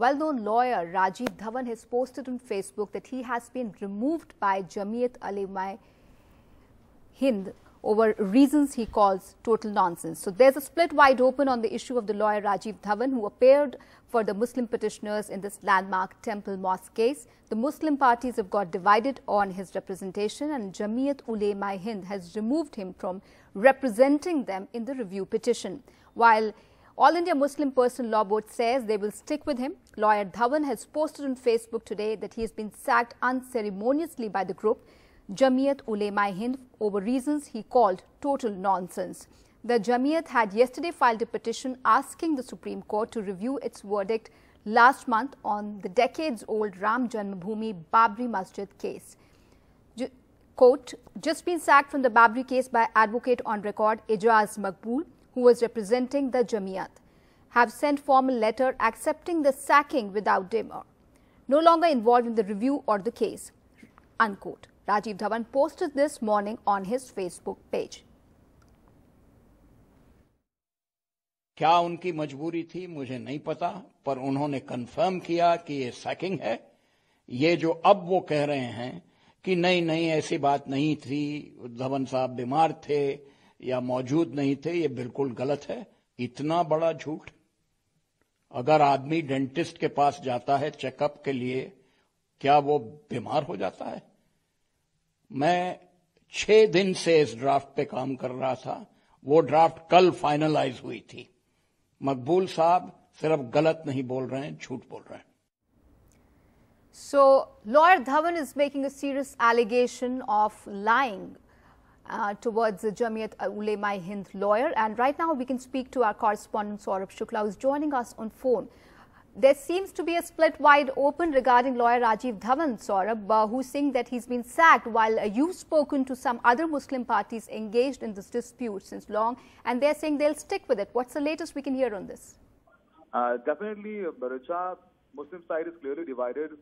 Well-known lawyer Rajeev Dhavan has posted on Facebook that he has been removed by Jamiat Ulema-e-Hind over reasons he calls total nonsense. So there's a split wide open on the issue of the lawyer Rajeev Dhavan, who appeared for the Muslim petitioners in this landmark temple mosque case. The Muslim parties have got divided on his representation, and Jamiat Ulema-e-Hind has removed him from representing them in the review petition. While All India Muslim Personal Law Board says they will stick with him, lawyer Dhawan has posted on Facebook today that he has been sacked unceremoniously by the group Jamiat Ulema-e-Hind over reasons he called total nonsense. The Jamiat had yesterday filed a petition asking the Supreme Court to review its verdict last month on the decades-old Ram Janmabhoomi Babri Masjid case. Quote, just been sacked from the Babri case by advocate on record Ejaz Maqbool, who was representing the Jamiat, have sent formal letter accepting the sacking without demur. No longer involved in the review or the case, unquote. Rajeev Dhawan posted this morning on his Facebook page. क्या उनकी मजबूरी थी मुझे नहीं पता, पर उन्होंने confirm किया कि ये सैकिंग है। ये जो अब वो कह रहे हैं कि नहीं नहीं ऐसी बात नहीं थी, धवन साहब बीमार थे या मौजूद नहीं थे, ये बिल्कुल गलत है। इतना बड़ा झूठ। अगर आदमी डेंटिस्ट के पास जाता है चेकअप के लिए, क्या वो बीमार हो जाता है? मैं 6 दिन से इस ड्राफ्ट पे काम कर रहा था, वो ड्राफ्ट कल फाइनलाइज हुई थी। मकबूल साहब सिर्फ गलत नहीं बोल रहे हैं, झूठ बोल रहे हैं। So, lawyer Dhawan is making a serious allegation of lying towards the Jamiat Ulema-e-Hind lawyer. And right now we can speak to our correspondent Saurabh Shukla, who is joining us on phone. There seems to be a split wide open regarding lawyer Rajeev Dhawan, Saurabh, who's saying that he's been sacked, while you've spoken to some other Muslim parties engaged in this dispute since long, and they're saying they'll stick with it. What's the latest we can hear on this? Definitely, Barucha, Muslim side is clearly divided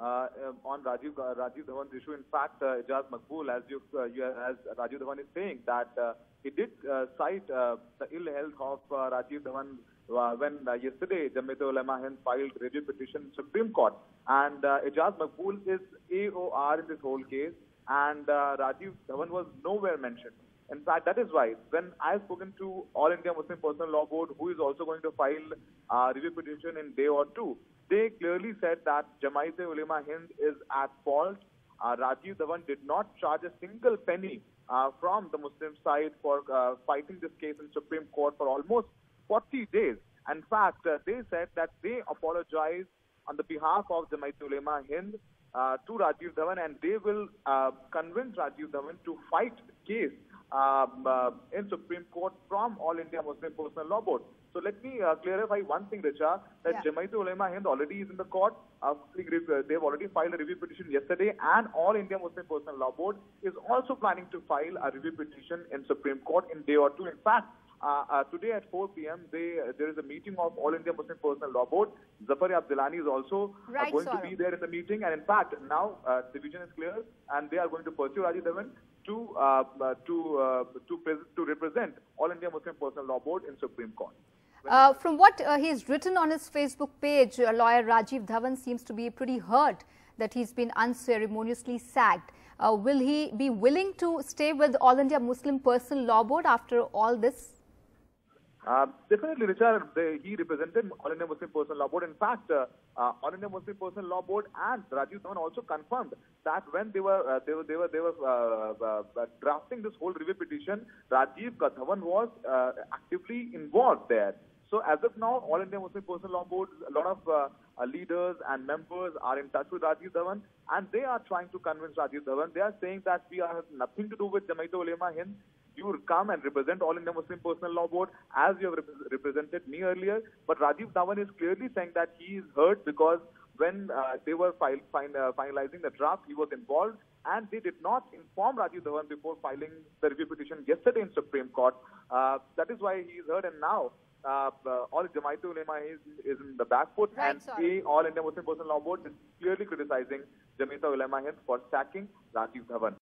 on Rajeev Dhawan's issue. In fact, Ejaz Maqbool, as Rajeev Dhawan is saying, that he did cite the ill health of Rajeev Dhawan when yesterday Jamiat Ulema-e-Hind filed review petition in Supreme Court. And Ejaz Maqbool is AOR in this whole case, and Rajeev Dhawan was nowhere mentioned. In fact, that is why when I have spoken to All India Muslim Personal Law Board, who is also going to file review petition in day or two, they clearly said that Jamiat Ulema-e-Hind is at fault. Rajeev Dhawan did not charge a single penny from the Muslim side for fighting this case in Supreme Court for almost 40 days. In fact, they said that they apologized on the behalf of Jamiat Ulema-e-Hind to Rajeev Dhawan, and they will convince Rajeev Dhawan to fight the case in Supreme Court from All India Muslim Personal Law Board. So let me clarify one thing, Richa, that Jamiat Ulema-e-Hind already is in the court. They've already filed a review petition yesterday, and All India Muslim Personal Law Board is also planning to file a review petition in Supreme Court in day or two. In fact, today at 4 p.m., there is a meeting of All India Muslim Personal Law Board. Zafar Abdelani is also going to be there in the meeting. And in fact, now division is clear, and they are going to pursue Rajeev Dhawan to represent All India Muslim Personal Law Board in Supreme Court. From what he's written on his Facebook page, lawyer Rajeev Dhawan seems to be pretty hurt that he's been unceremoniously sacked. Will he be willing to stay with All India Muslim Personal Law Board after all this? Definitely, Richard, he represented All India Muslim Personal Law Board. In fact, All India Muslim Personal Law Board and Rajeev Dhawan also confirmed that when they were drafting this whole review petition, Rajeev Dhawan was actively involved there. So as of now, All India Muslim Personal Law Board, a lot of leaders and members are in touch with Rajeev Dhawan, and they are trying to convince Rajeev Dhawan. They are saying that we have nothing to do with Jamiat Ulema-e-Hind. You will come and represent All India Muslim Personal Law Board as you have represented me earlier. But Rajeev Dhawan is clearly saying that he is hurt because when they were finalizing the draft, he was involved, and they did not inform Rajeev Dhawan before filing the review petition yesterday in Supreme Court. That is why he is hurt, and now all Jamiat Ulema-e-Hind is in the back foot, and All India Muslim Personal Law Board is clearly criticizing Jamiat Ulema-e-Hind for sacking Rajeev Dhawan.